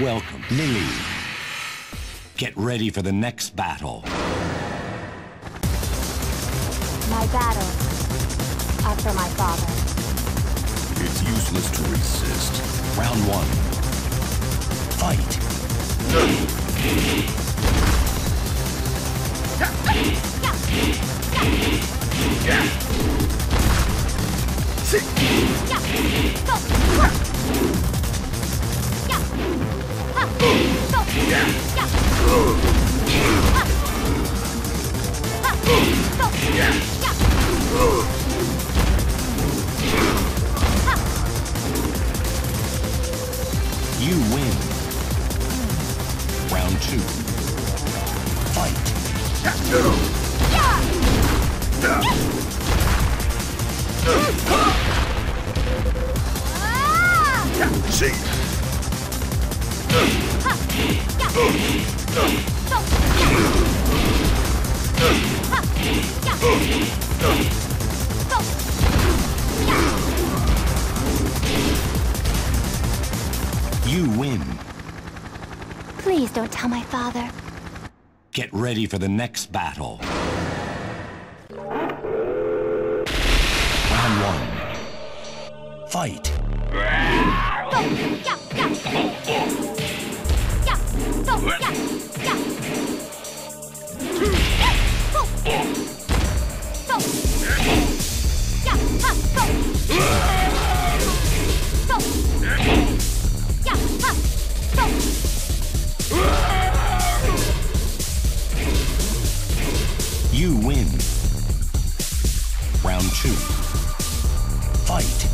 Welcome, Lili. Get ready for the next battle. My battles are for my father. It's useless to resist. Round one. Fight. You win. Round two. Fight. You win. Please don't tell my father. Get ready for the next battle. Round one. Fight. You win. Round two. Fight.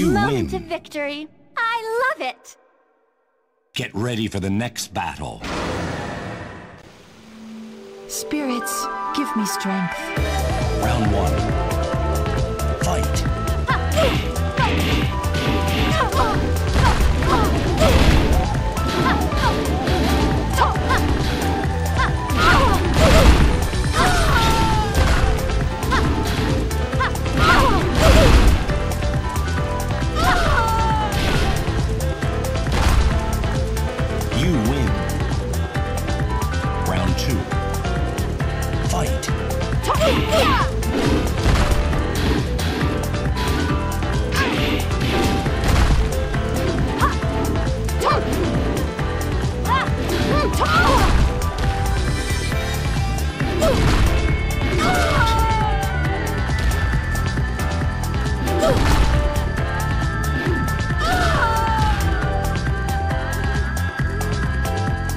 You win. To victory. I love it. Get ready for the next battle. Spirits, give me strength. Round one. Fight. You win. Round two. Fight.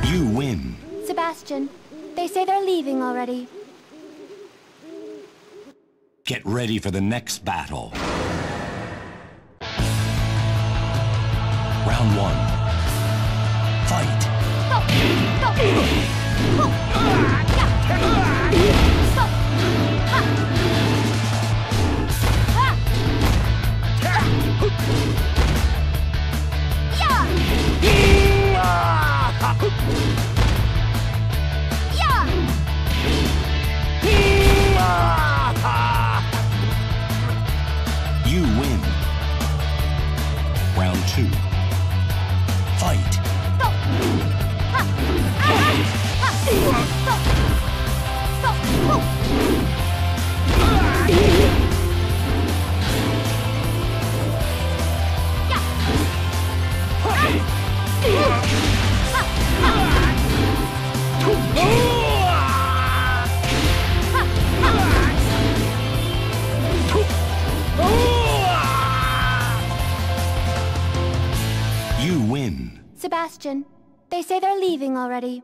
You win. Sebastian, they say they're leaving already. Get ready for the next battle. Round one. Fight. You win. Round two. Fight. You win. Sebastian, they say they're leaving already.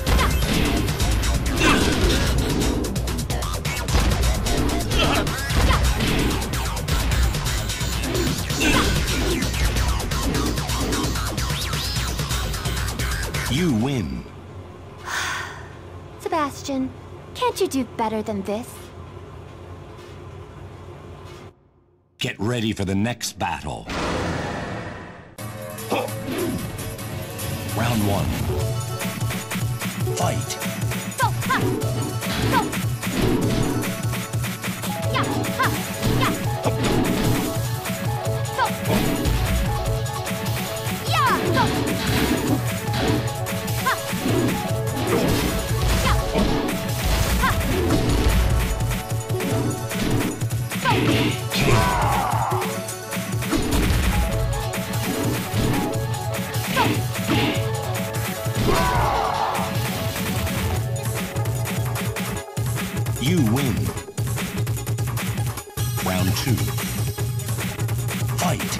You win. Sebastian, can't you do better than this? Get ready for the next battle. Round 1. Fight. You win. Round 2. Fight.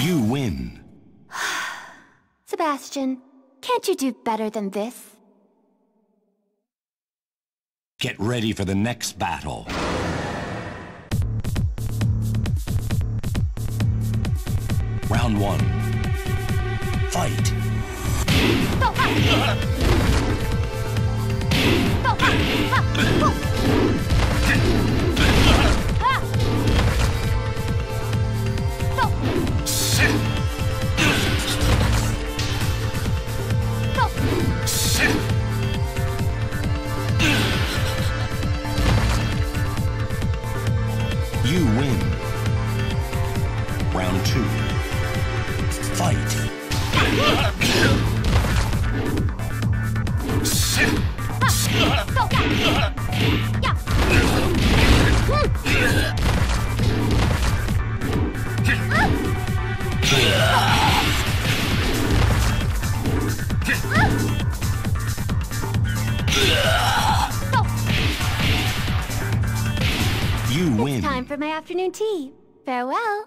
You win. Sebastian, can't you do better than this? Get ready for the next battle. Round 1. Fight. You win. Round 2. Fight. You win. It's time for my afternoon tea. Farewell.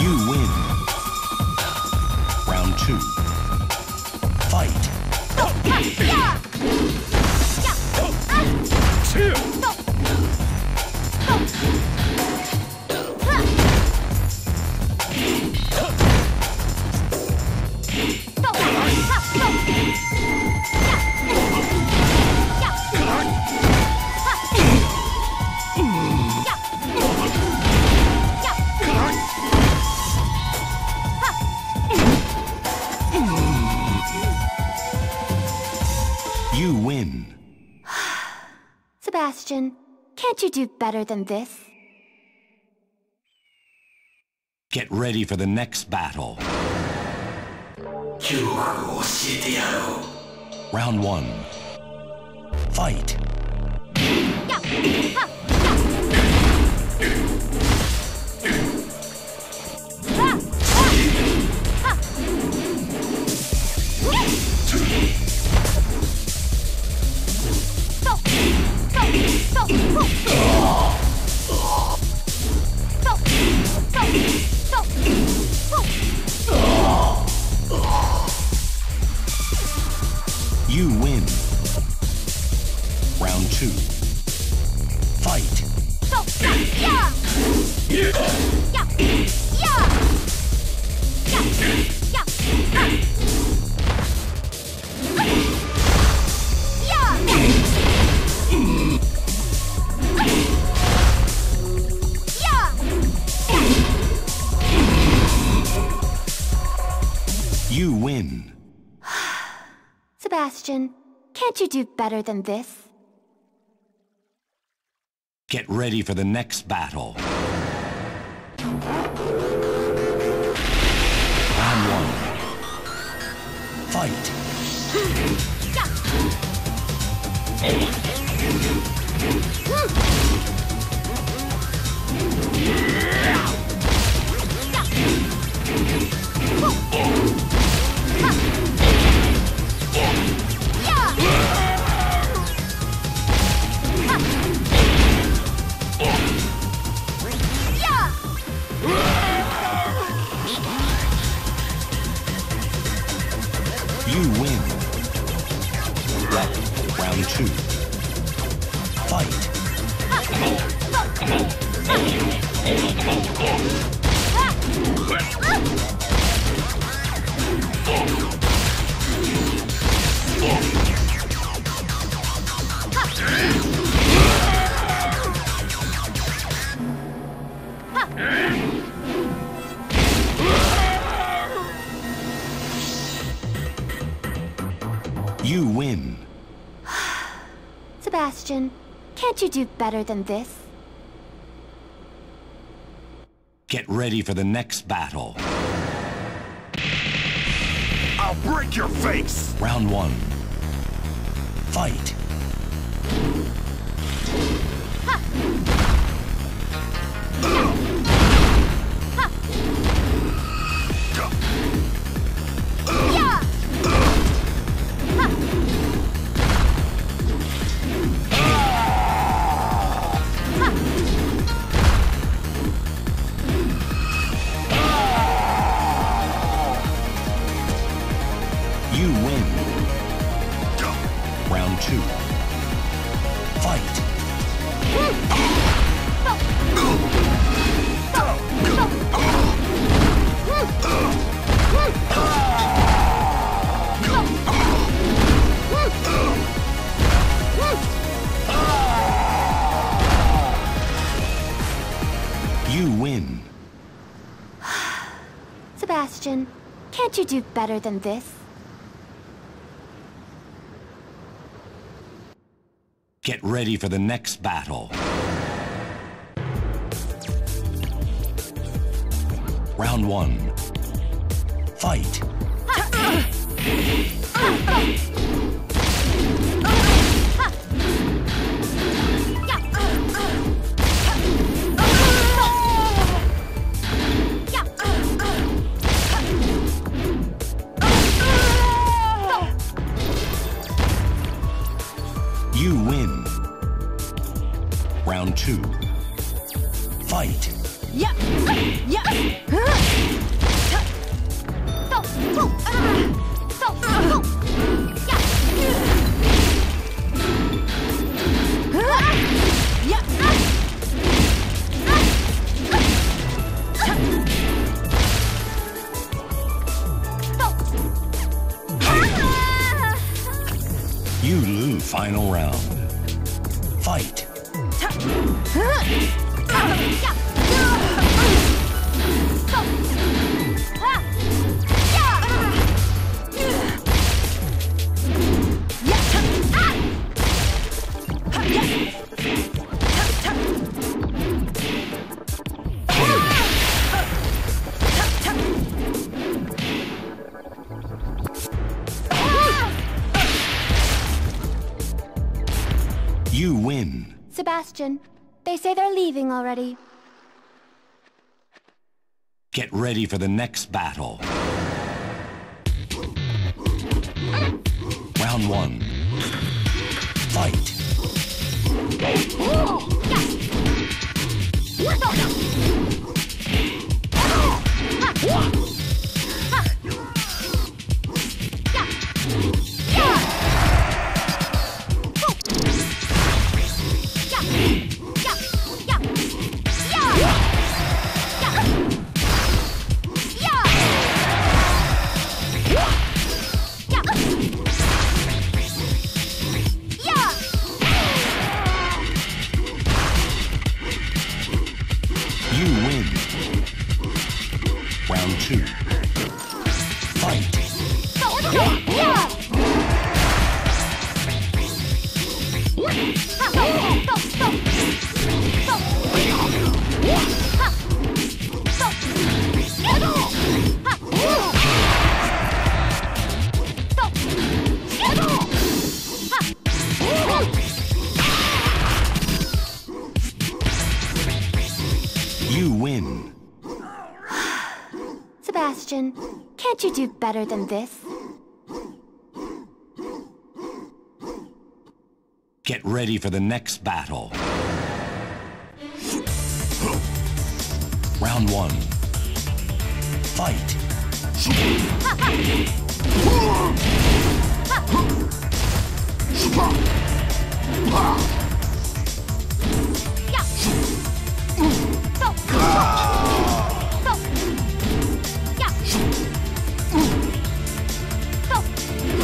You win. Round 2. Fight. You win. Sebastian, can't you do better than this? Get ready for the next battle. Round 1. Fight. You win. Round 2. Fight. You win. Sebastian, can't you do better than this? Get ready for the next battle. Round 1. Fight. You win. Round 2. Fight. You win. Sebastian, can't you do better than this? Get ready for the next battle. I'll break your face! Round 1. Fight. You win. Round 2. Fight. You win. Sebastian, can't you do better than this? Get ready for the next battle. Round 1. Fight. You win. Round 2. Fight. Yeah. Yeah. You lose. Final round. Fight. You win. Sebastian, they say they're leaving already. Get ready for the next battle. Round one. Fight. You win. Round two. Fight. You win. Sebastian, can't you do better than this? Get ready for the next battle. Round one. Fight.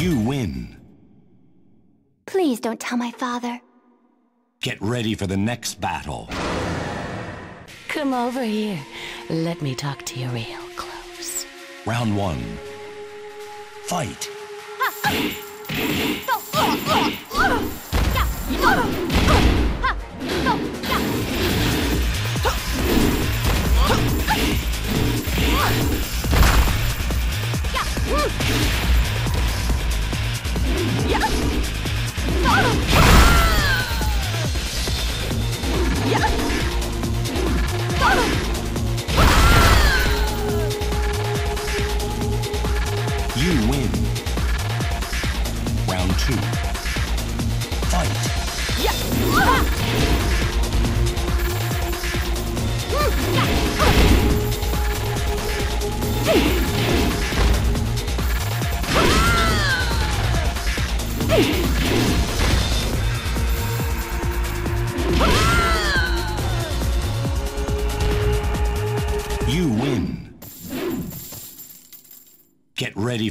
You win. Please don't tell my father. Get ready for the next battle. Come over here. Let me talk to you real close. Round one. Fight. You win. Round two. Fight. You win. Get ready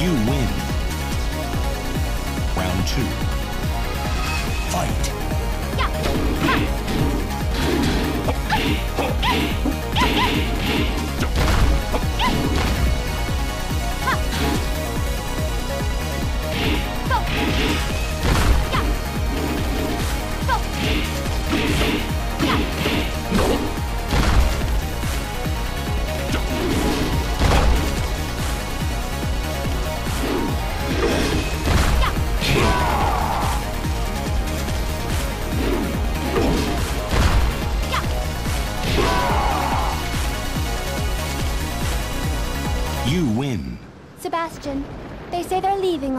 You win. Round two. You win. Sebastian, they say they're leaving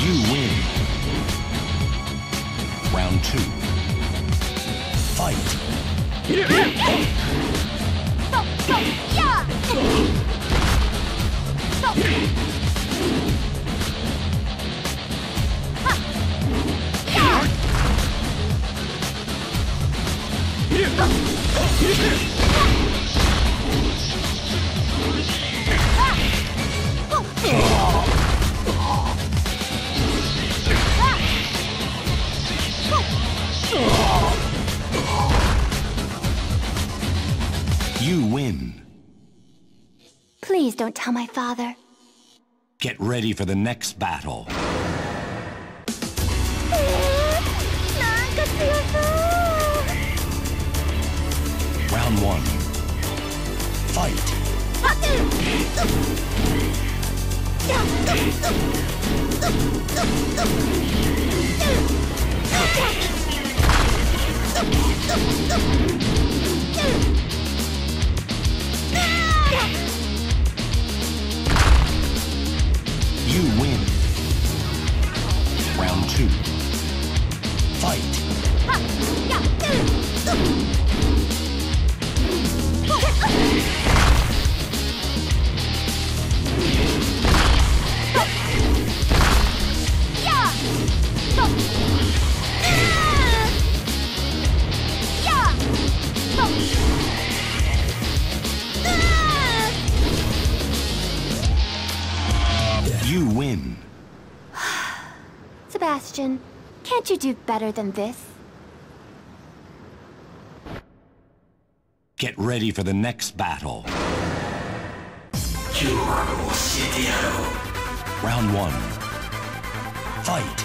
You win. Round two. Fight. You win. Please don't tell my father. Get ready for the next battle. Round one. Fight! You win. Round two. Fight! You win. Sebastian, can't you do better than this? Get ready for the next battle. Round one. Fight.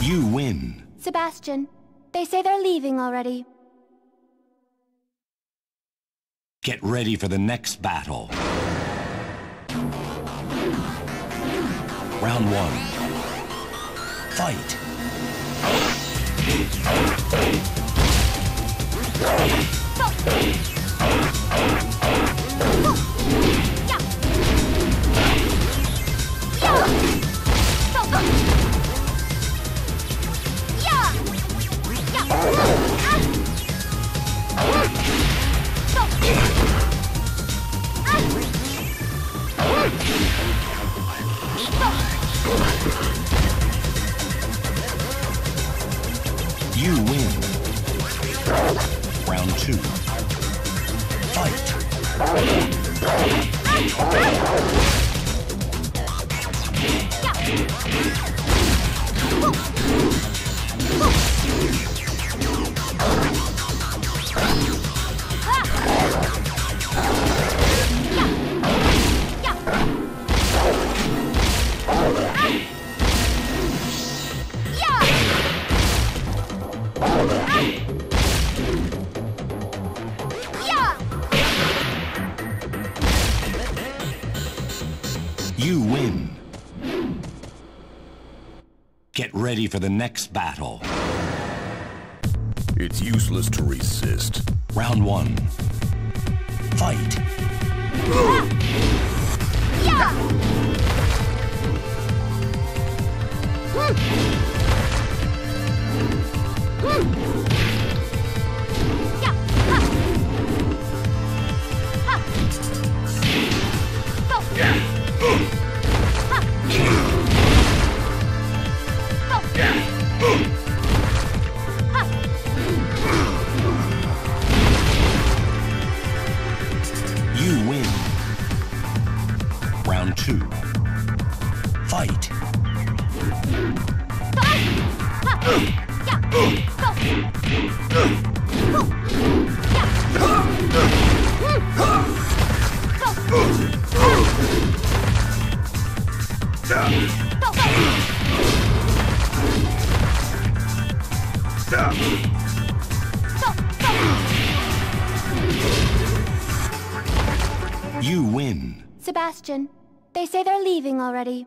You win. Sebastian, they say they're leaving already. Get ready for the next battle. Round one. Fight! You win. Round two. Fight. Get ready for the next battle. It's useless to resist. Round one. Fight. Yeah. You win. Round two. Fight. You win. Sebastian, they say they're leaving already.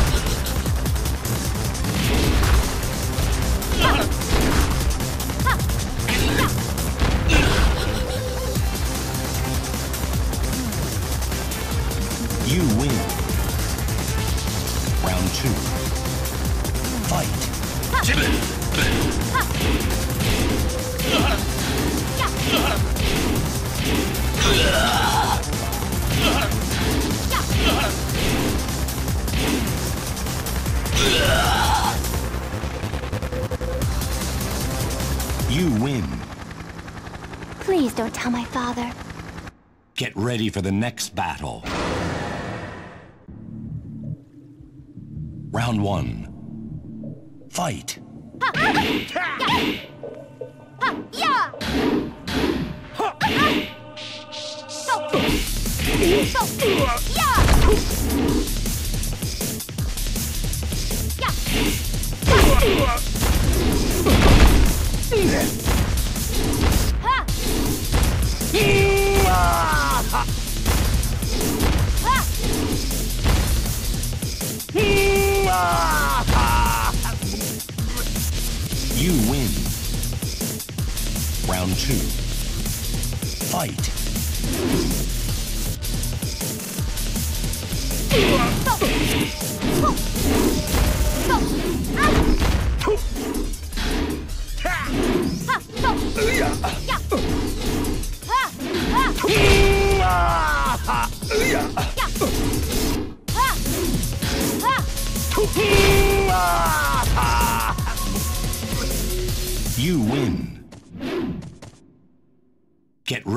You win. Round two. Fight. You win. Please don't tell my father. Get ready for the next battle. Round one. Fight. You win. Round two. Fight. You win. Get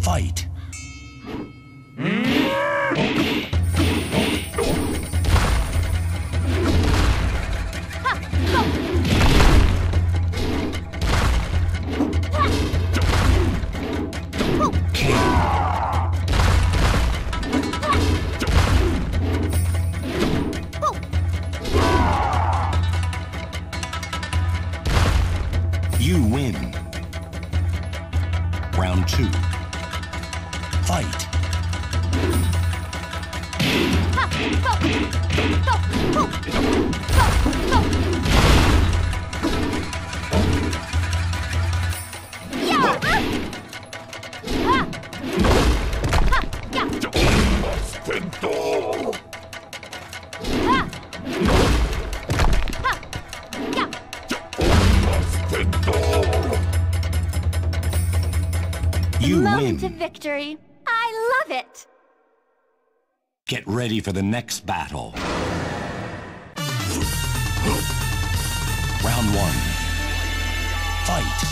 Fight. You win. Round two. Fight. You win. To victory. I love it. Get ready for the next battle. Round one. Fight.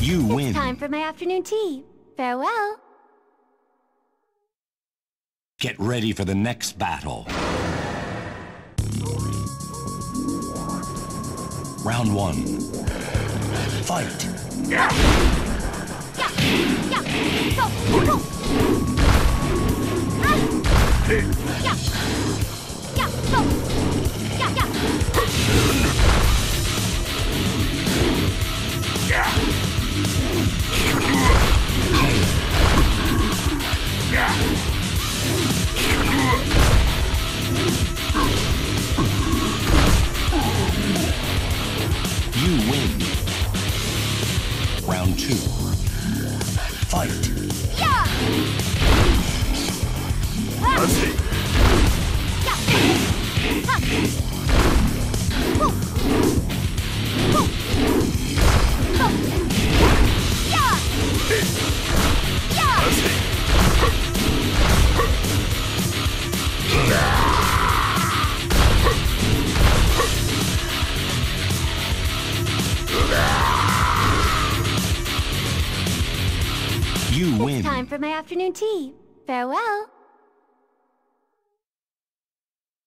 You win. It's time for my afternoon tea. Farewell. Get ready for the next battle. Round one. Fight. You win. Round two. Fight. Yeah. You win. It's time for my afternoon tea. Farewell.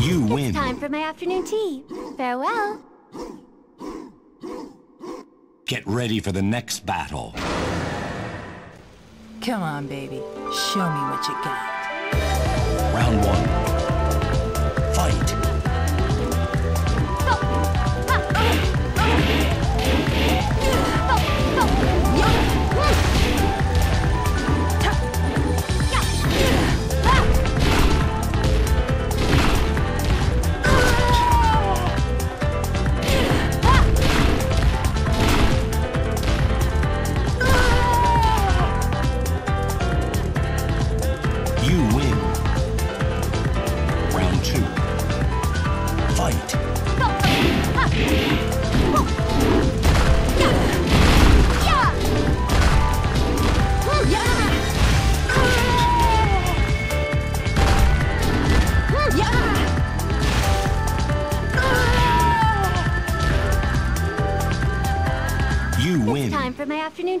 You win. It's time for my afternoon tea. Farewell. Get ready for the next battle. Come on, baby. Show me what you got. Round one. Fight. You win. It's time for my afternoon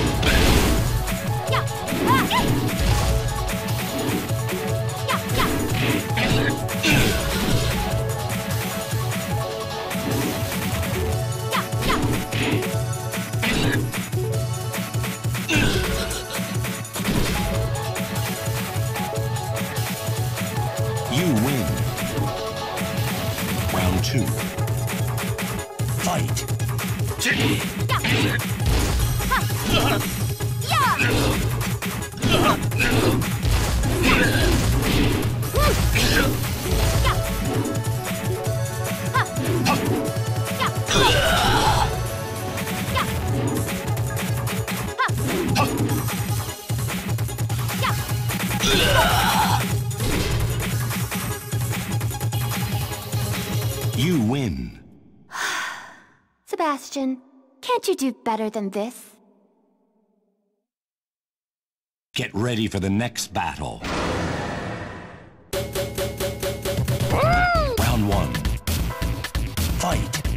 You win. Round two. Fight. You win. Sebastian, can't you do better than this? Get ready for the next battle. Round one. Fight.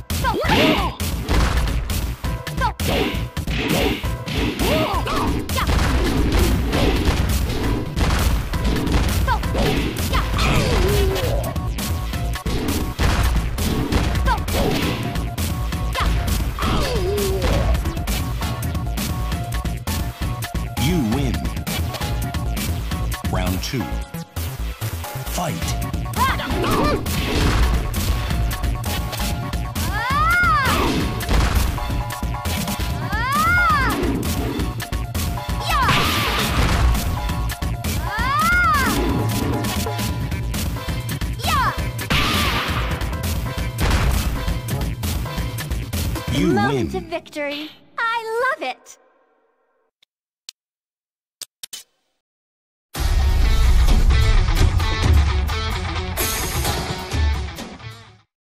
Victory. I love it!